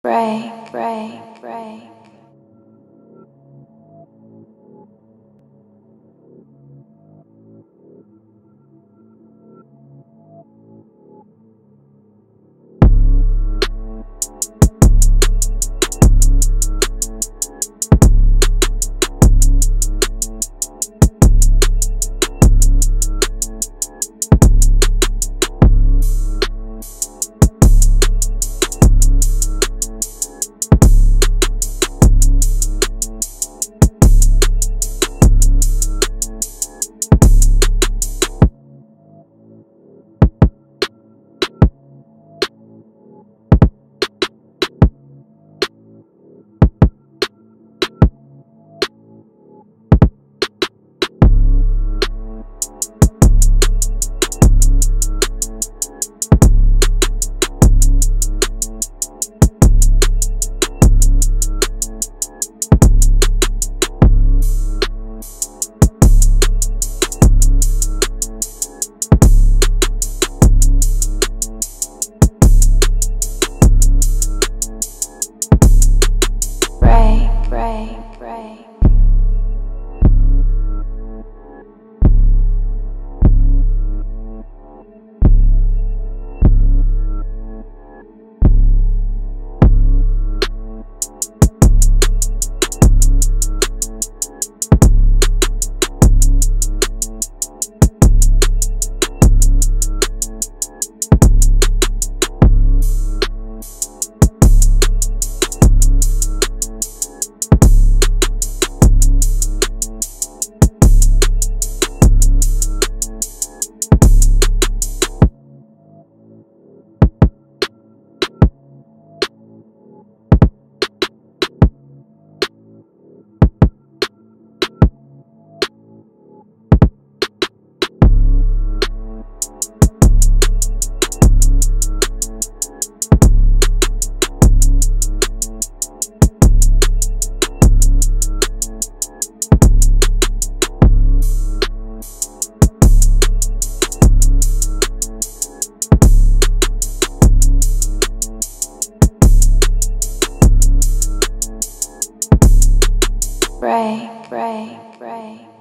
Break. Break.